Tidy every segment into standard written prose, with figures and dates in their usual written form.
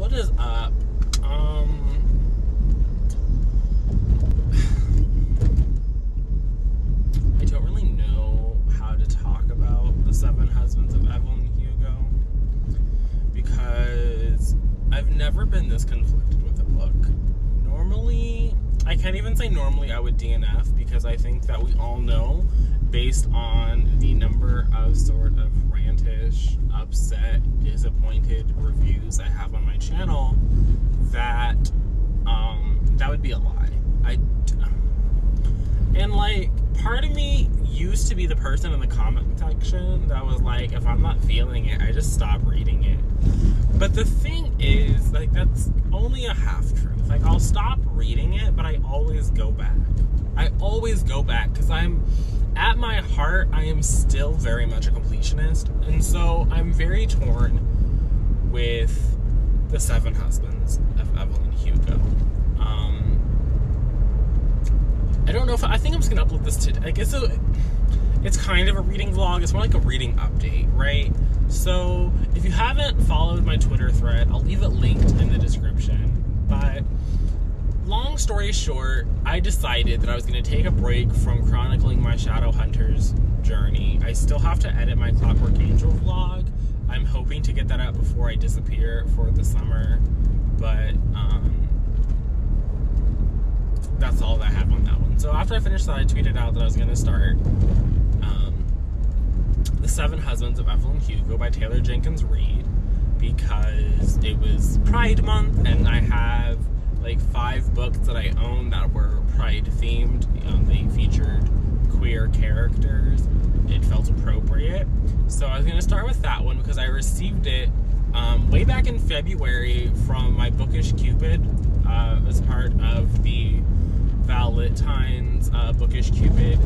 What is up? I don't really know how to talk about The Seven Husbands of Evelyn Hugo because I've never been this conflicted with a book. Normally, I can't even say normally I would DNF because I think that we all know, based on the number of sort of rantish, upset, disappointed reviews I have on my channel, that that would be a lie. And like, part of me used to be the person in the comment section that was like, if I'm not feeling it, I just stop reading it. But the thing is, like, that's only a half-truth. Like, I'll stop reading it, but I always go back. I always go back because I'm, at my heart, I am still very much a completionist. And so I'm very torn with The Seven Husbands of Evelyn Hugo. I don't know if, I think I'm just going to upload this today. I guess it's kind of a reading vlog. It's more like a reading update, right? So if you haven't followed my Twitter thread, I'll leave it linked in the description. But long story short, I decided that I was going to take a break from chronicling my Shadowhunters journey. I still have to edit my Clockwork Angel vlog. I'm hoping to get that out before I disappear for the summer, but that's all that I have on that one. So after I finished that, I tweeted out that I was going to start The Seven Husbands of Evelyn Hugo by Taylor Jenkins Reid because it was Pride Month and I have like 5 books that I own that were Pride themed. They featured queer characters. It felt appropriate. So I was going to start with that one because I received it way back in February from my Bookish Cupid as part of the Valentine's Bookish Cupid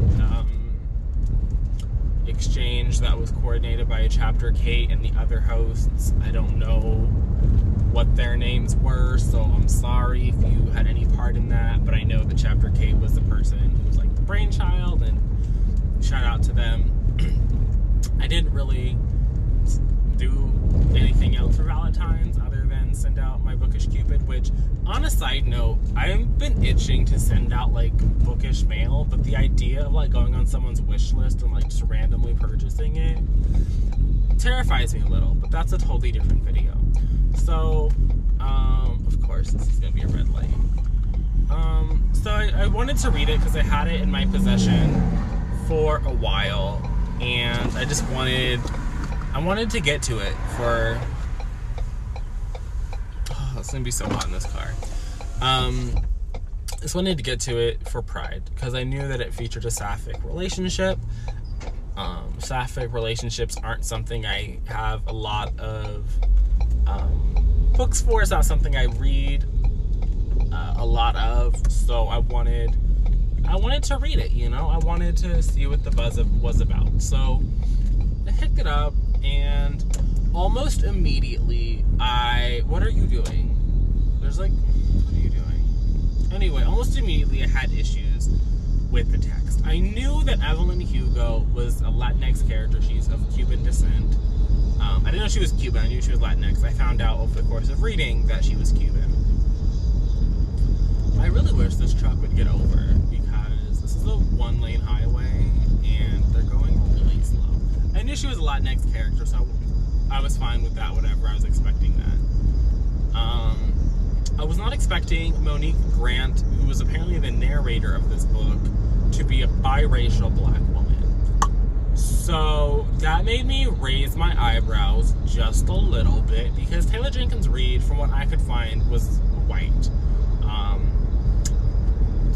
exchange that was coordinated by Chapter Kate and the other hosts. I don't know what their names were, so I'm sorry if you had any part in that, but I know that Chapter Kate was the person who was like the brainchild, and shout out to them. I didn't really do anything else for Valentine's other than send out my Bookish Cupid, which, on a side note, I've been itching to send out like bookish mail, but the idea of like going on someone's wish list and like just randomly purchasing it terrifies me a little, but that's a totally different video. So, of course, this is going to be a red light. So I wanted to read it because I had it in my possession for a while, and I just wanted, to get to it for, oh, it's going to be so hot in this car. I just wanted to get to it for Pride because I knew that it featured a sapphic relationship. Sapphic relationships aren't something I have a lot of books for. It's not something I read a lot of, so I wanted to read it, you know? I wanted to see what the buzz was about. So I picked it up, and almost immediately what are you doing? There's like, what are you doing? Anyway, almost immediately I had issues with the text. I knew that Evelyn Hugo was a Latinx character. She's of Cuban descent. I didn't know she was Cuban. I knew she was Latinx. I found out over the course of reading that she was Cuban. I really wish this truck would get over because this is a one-lane highway and they're going really slow. I knew she was a Latinx character, so I was fine with that, whatever. I was expecting that. I was not expecting Monique Grant, who was apparently the narrator of this book, to be a biracial Black woman. So that made me raise my eyebrows just a little bit because Taylor Jenkins Reid, from what I could find, was white.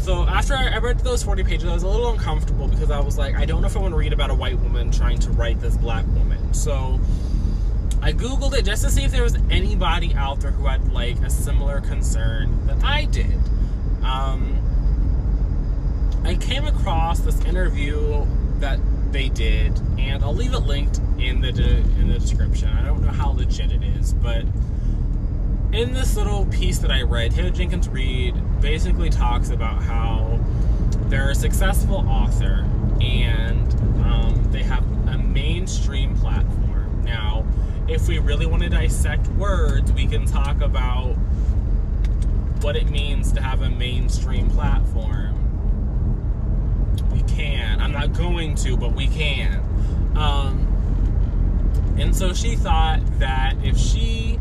So after I read those 40 pages, I was a little uncomfortable because I was like, I don't know if I want to read about a white woman trying to write this Black woman. So I Googled it just to see if there was anybody out there who had like a similar concern that I did. I came across this interview that they did, and I'll leave it linked in the description. I don't know how legit it is, but in this little piece that I read, Taylor Jenkins Reid basically talks about how they're a successful author and they have a mainstream platform. Now, if we really want to dissect words, we can talk about what it means to have a mainstream platform. We can. I'm not going to, but we can. And so she thought that if she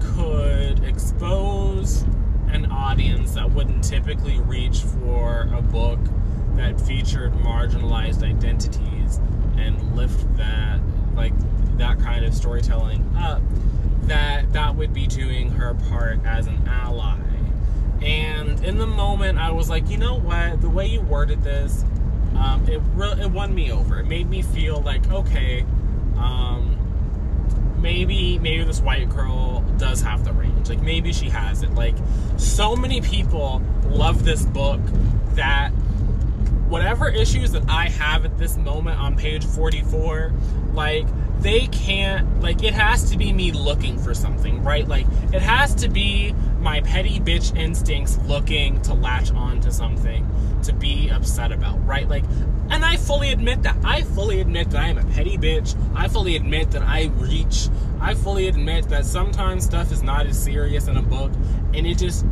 could expose an audience that wouldn't typically reach for a book that featured marginalized identities and lift that, like, that kind of storytelling up, that would be doing her part as an ally. And in the moment, I was like, you know what? The way you worded this, it won me over. It made me feel like, okay, maybe this white girl does have the range. Like, maybe she has it. Like, so many people love this book that whatever issues that I have at this moment on page 44, like, they can't, like, it has to be me looking for something, right? Like, it has to be my petty bitch instincts looking to latch on to something to be upset about, right? Like, and I fully admit that. I fully admit that I am a petty bitch. I fully admit that I reach. I fully admit that sometimes stuff is not as serious in a book, and it's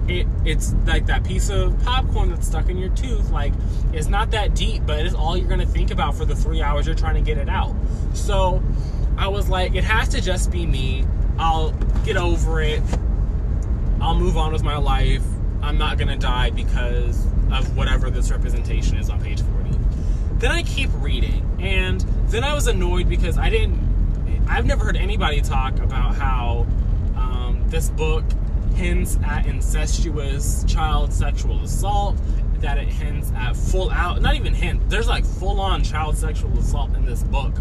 like that piece of popcorn that's stuck in your tooth. Like, it's not that deep, but it's all you're gonna think about for the 3 hours you're trying to get it out. So I was like, it has to just be me. I'll get over it. I'll move on with my life. I'm not gonna die because of whatever this representation is on page 40. Then I keep reading, and then I was annoyed because I've never heard anybody talk about how this book hints at incestuous child sexual assault, that it hints at there's like full-on child sexual assault in this book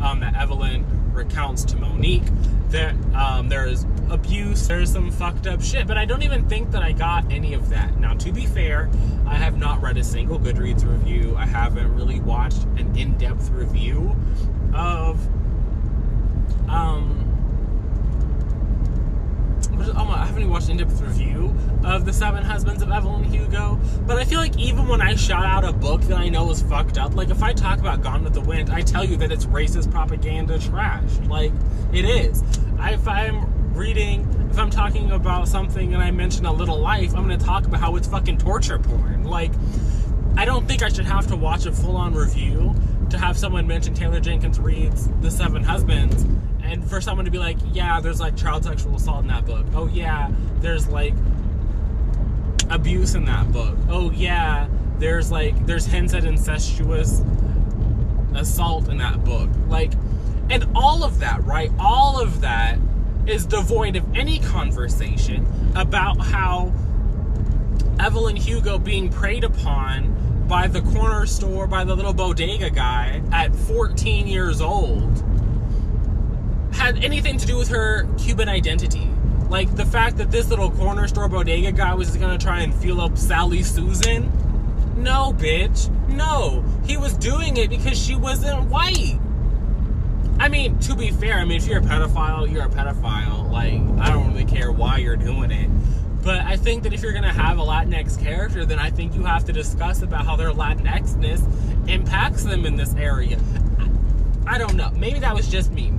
that Evelyn recounts to Monique. There's abuse, there's some fucked up shit, but I don't even think that I got any of that. Now, to be fair, I have not read a single Goodreads review. I haven't really watched an in-depth review of I haven't even watched an in-depth review of The Seven Husbands of Evelyn Hugo, but I feel like even when I shout out a book that I know is fucked up, like if I talk about Gone with the Wind, I tell you that it's racist propaganda trash. Like, it is. If I'm talking about something and I mention A Little Life, I'm going to talk about how it's fucking torture porn. Like, I don't think I should have to watch a full-on review to have someone mention Taylor Jenkins Reid's The Seven Husbands, and for someone to be like, yeah, there's like child sexual assault in that book. Oh yeah, there's like abuse in that book. Oh yeah, there's hints at incestuous assault in that book. Like, and all of that, right? All of that is devoid of any conversation about how Evelyn Hugo being preyed upon by the corner store, by the little bodega guy at 14 years old, had anything to do with her Cuban identity. Like, the fact that this little corner store bodega guy was gonna try and feel up Sally Susan? No, bitch. No. He was doing it because she wasn't white. I mean, to be fair, I mean, if you're a pedophile, you're a pedophile. Like, I don't really care why you're doing it. But I think that if you're gonna have a Latinx character, then I think you have to discuss about how their Latinxness impacts them in this area. I don't know. Maybe that was just me.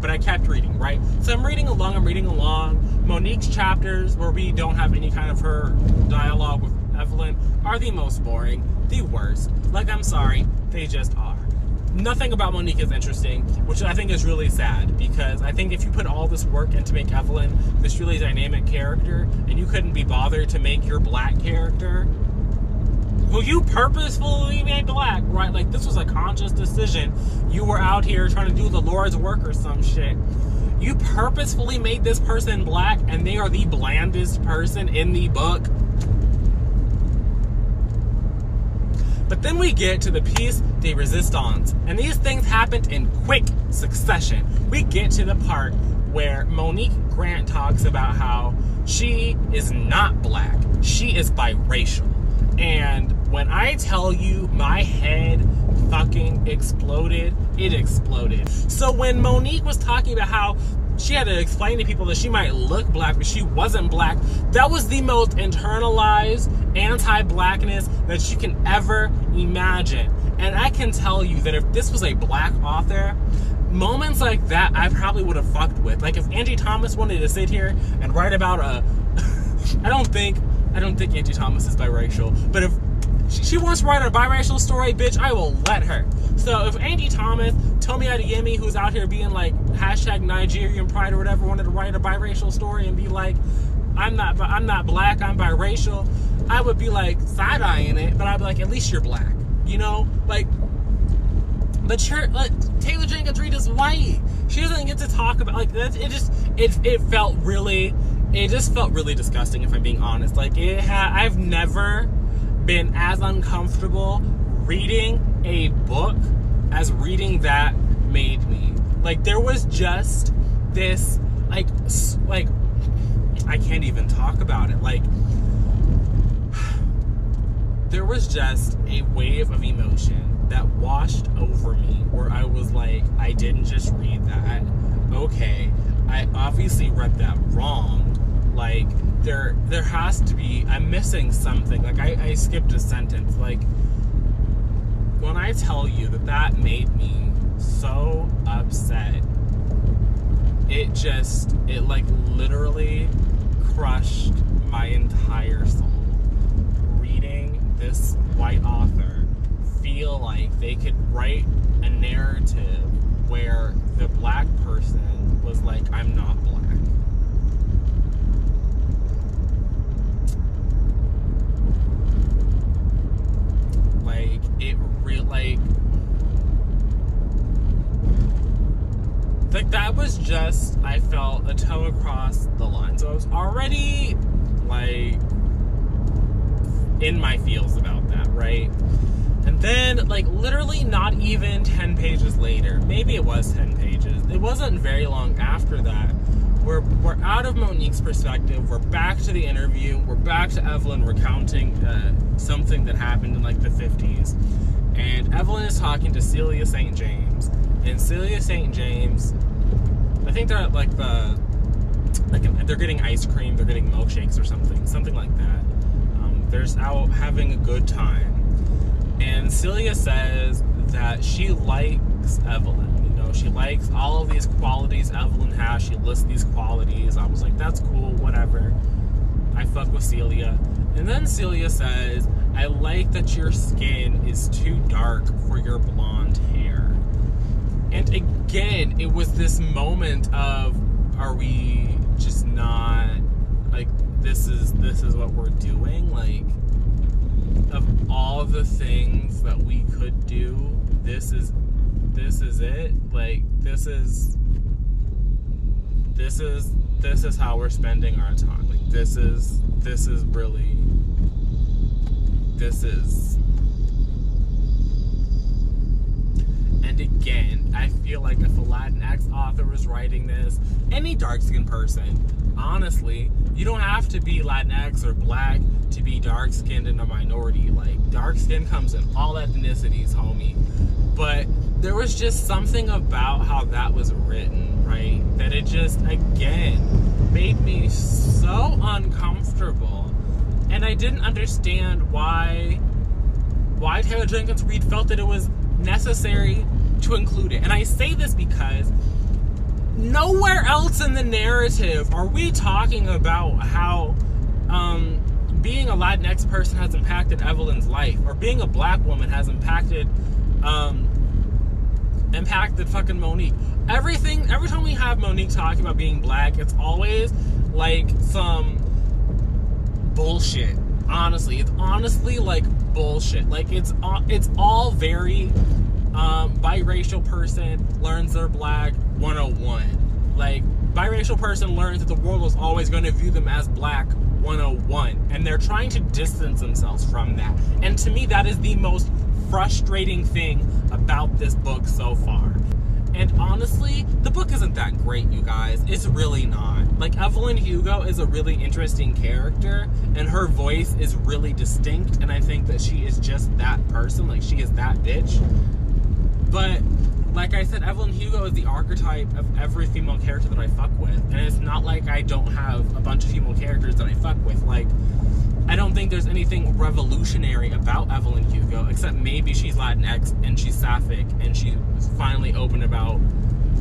But I kept reading, right? So I'm reading along. Monique's chapters, where we don't have any kind of her dialogue with Evelyn, are the most boring, the worst. Like, I'm sorry, they just are. Nothing about Monique is interesting, which I think is really sad, because I think if you put all this work into make Evelyn this really dynamic character, and you couldn't be bothered to make your black character, well, you purposefully made black, right? Like, this was a conscious decision. You were out here trying to do the Lord's work or some shit. You purposefully made this person black, and they are the blandest person in the book. But then we get to the piece de resistance, and these things happened in quick succession. We get to the part where Monique Grant talks about how she is not black. She is biracial. And when I tell you my head fucking exploded, it exploded. So when Monique was talking about how she had to explain to people that she might look black, but she wasn't black, that was the most internalized anti-blackness that you can ever imagine. And I can tell you that if this was a black author, moments like that I probably would have fucked with. Like, if Angie Thomas wanted to sit here and write about a... I don't think Angie Thomas is biracial, but if she wants to write a biracial story, bitch, I will let her. So if Angie Thomas, Tomi Adeyemi, who's out here being like hashtag Nigerian pride or whatever, wanted to write a biracial story and be like, I'm not black, I'm biracial, I would be like side-eyeing it, but I'd be like, at least you're black, you know? Like, but Taylor Jenkins Reid is white. She doesn't get to talk about, like, it just felt really disgusting, if I'm being honest. Like, I've never been as uncomfortable reading a book as reading that made me. Like, there was just this, like I can't even talk about it. Like, there was just a wave of emotion that washed over me where I was like, I didn't just read that. Okay, I obviously read that wrong. Like, there has to be, I'm missing something. Like, I skipped a sentence. Like, when I tell you that made me so upset, it like literally crushed my entire soul. Reading this white author feel like they could write a narrative where the black person was like, I'm not black. Like, that was just, I felt a toe across the line. So I was already, like, in my feels about that, right? And then, like, literally not even 10 pages later, maybe it was 10 pages, it wasn't very long after that, we're out of Monique's perspective, we're back to the interview, we're back to Evelyn recounting something that happened in like the 50s, and Evelyn is talking to Celia St. James, and Celia St. James, I think they're at like they're getting ice cream, they're getting milkshakes or something like that, they're just out having a good time, and Celia says that she likes Evelyn. She likes all of these qualities Evelyn has. She lists these qualities. I was like, that's cool, whatever. I fuck with Celia. And then Celia says, I like that your skin is too dark for your blonde hair. And again, it was this moment of, are we just not, like, this is what we're doing? Like, of all the things that we could do, this is it. Like, this is how we're spending our time. Like, this is really. And again, I feel like if a Latinx author was writing this, any dark-skinned person, honestly, you don't have to be Latinx or black to be dark-skinned and a minority. Like, dark skin comes in all ethnicities, homie. But there was just something about how that was written, right? That it just, again, made me so uncomfortable. And I didn't understand why Taylor Jenkins Reid felt that it was necessary to include it. And I say this because nowhere else in the narrative are we talking about how being a Latinx person has impacted Evelyn's life, or being a black woman has impacted fucking Monique. Every time we have Monique talking about being black, it's always like some bullshit. Honestly, it's honestly like bullshit. Like, it's all very biracial person learns they're black 101. Like, biracial person learns that the world was always going to view them as black 101, and they're trying to distance themselves from that. And to me, that is the most frustrating thing about this book so far. And honestly, the book isn't that great, you guys. It's really not. Like, Evelyn Hugo is a really interesting character, and her voice is really distinct, and I think that she is just that person. Like, she is that bitch. But like I said, Evelyn Hugo is the archetype of every female character that I fuck with, and it's not like I don't have a bunch of female characters that I fuck with. Like, I don't think there's anything revolutionary about Evelyn Hugo, except maybe she's Latinx and she's sapphic and she's finally open about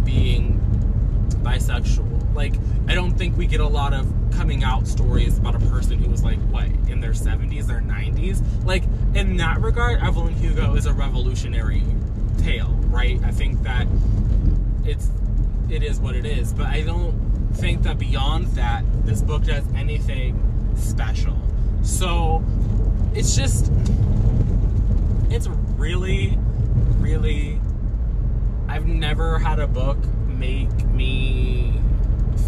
being bisexual. Like, I don't think we get a lot of coming out stories about a person who was, like, what, in their 70s, their 90s? Like, in that regard, Evelyn Hugo is a revolutionary tale, right? I think that it is what it is. But I don't think that beyond that, this book does anything special. So, it's just... it's really, really... I've never had a book make me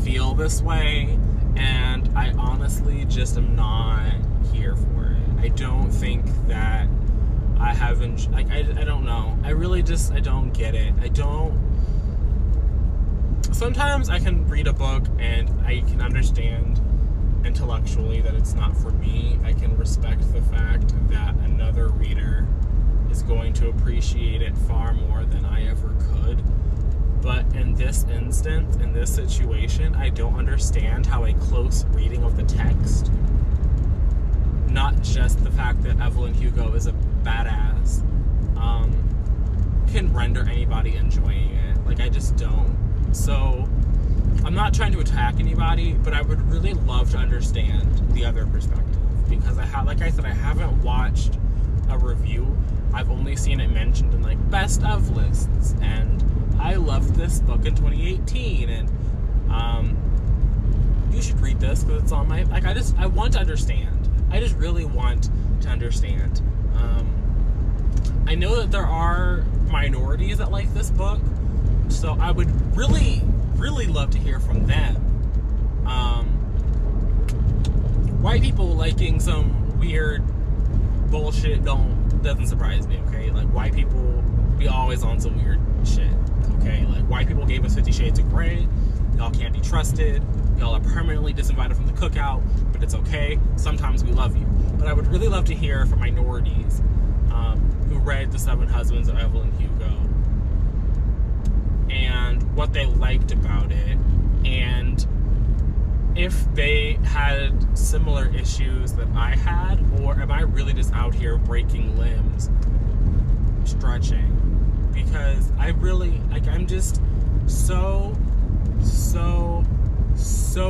feel this way, and I honestly just am not here for it. I don't think that I haven't, like, I don't know. I really just, I don't get it. I don't... Sometimes I can read a book and I can understand intellectually that it's not for me. I can respect the fact that another reader is going to appreciate it far more than I ever could. But in this instance, in this situation, I don't understand how a close reading of the text, not just the fact that Evelyn Hugo is a badass, can render anybody enjoying it. Like, I just don't. So, I'm not trying to attack anybody, but I would really love to understand the other perspective. Because, like I said, I haven't watched a review. I've only seen it mentioned in, like, best of lists, and I loved this book in 2018, and you should read this because it's on my, like, I want to understand. I just really want to understand. I know that there are minorities that like this book, so I would really, really love to hear from them. White people liking some weird bullshit doesn't surprise me, okay? Like, white people be always on some weird shit, okay? Like, white people gave us 50 Shades of Grey. Y'all can't be trusted. Y'all are permanently disinvited from the cookout, but it's okay. Sometimes we love you. But I would really love to hear from minorities who read The Seven Husbands of Evelyn Hugo and what they liked about it, and if they had similar issues that I had, or am I really just out here breaking limbs, stretching? Because I really, like, I'm just so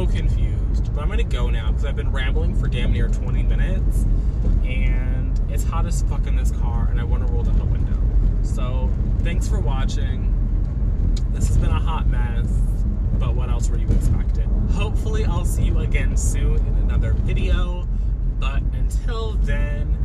confused. But I'm gonna go now because I've been rambling for damn near 20 minutes, and it's hot as fuck in this car, and I want to roll down the window. So, thanks for watching. This has been a hot mess, but what else were you expecting? Hopefully I'll see you again soon in another video, but until then,